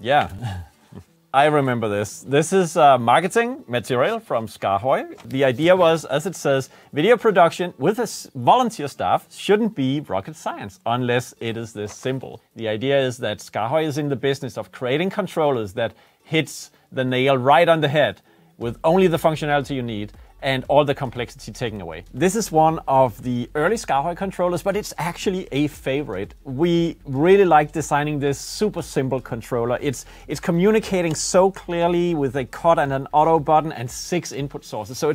Yeah. I remember this. This is marketing material from SKAARHOJ. The idea was, as it says, video production with a volunteer staff shouldn't be rocket science unless it is this simple. The idea is that SKAARHOJ is in the business of creating controllers that hits the nail right on the head with only the functionality you need and all the complexity taken away. This is one of the early SKAARHOJ controllers, but it's actually a favorite. We really like designing this super simple controller. It's communicating so clearly with a cut and an auto button and 6 input sources. So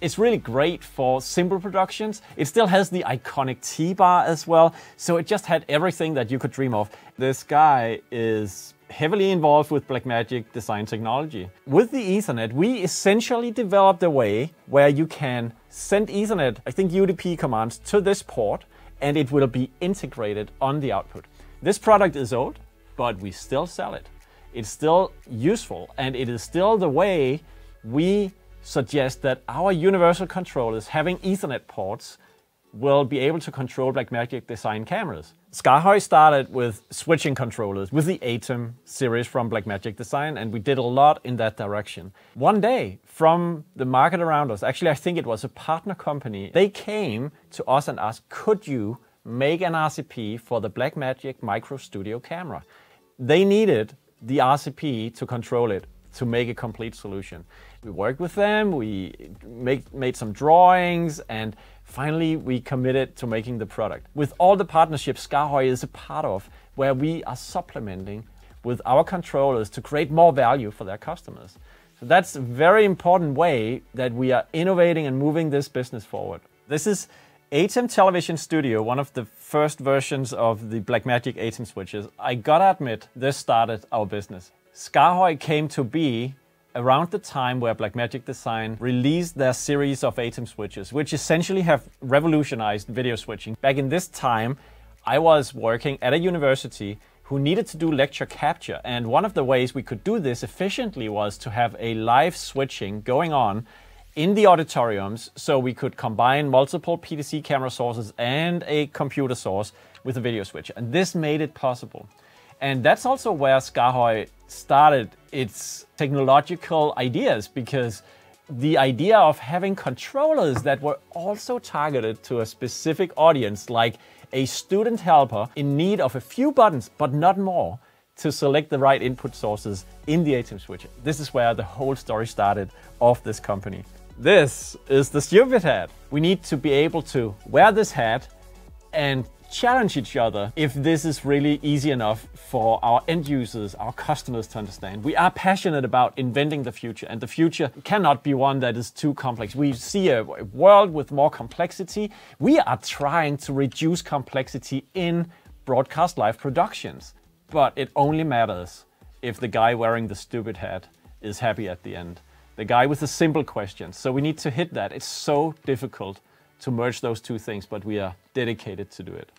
it's really great for simple productions. It still has the iconic T-bar as well. So it just had everything that you could dream of. This guy is heavily involved with Blackmagic Design technology. With the Ethernet, we essentially developed a way where you can send Ethernet, I think UDP commands, to this port, and it will be integrated on the output. This product is old, but we still sell it. It's still useful, and it is still the way we suggest that our universal controllers having Ethernet ports will be able to control Blackmagic Design cameras. SKAARHOJ started with switching controllers with the ATEM series from Blackmagic Design, and we did a lot in that direction. One day, from the market around us, actually I think it was a partner company, they came to us and asked, could you make an RCP for the Blackmagic Micro Studio camera? They needed the RCP to control it, to make a complete solution. We worked with them, we made some drawings, and finally we committed to making the product. With all the partnerships SKAARHOJ is a part of, where we are supplementing with our controllers to create more value for their customers. So that's a very important way that we are innovating and moving this business forward. This is ATEM Television Studio, one of the first versions of the Blackmagic ATEM switches. I gotta admit, this started our business. SKAARHOJ came to be around the time where Blackmagic Design released their series of ATEM switches, which essentially have revolutionized video switching. Back in this time, I was working at a university who needed to do lecture capture, and one of the ways we could do this efficiently was to have a live switching going on in the auditoriums, so we could combine multiple PTC camera sources and a computer source with a video switch, and this made it possible. And that's also where SKAARHOJ started its technological ideas, because the idea of having controllers that were also targeted to a specific audience, like a student helper in need of a few buttons, but not more, to select the right input sources in the ATEM switch. This is where the whole story started of this company. This is the stupid hat. We need to be able to wear this hat and challenge each other if this is really easy enough for our end users, our customers to understand. We are passionate about inventing the future, and the future cannot be one that is too complex. We see a world with more complexity. We are trying to reduce complexity in broadcast live productions, but it only matters if the guy wearing the stupid hat is happy at the end. The guy with the simple question. So we need to hit that. It's so difficult to merge those two things, but we are dedicated to do it.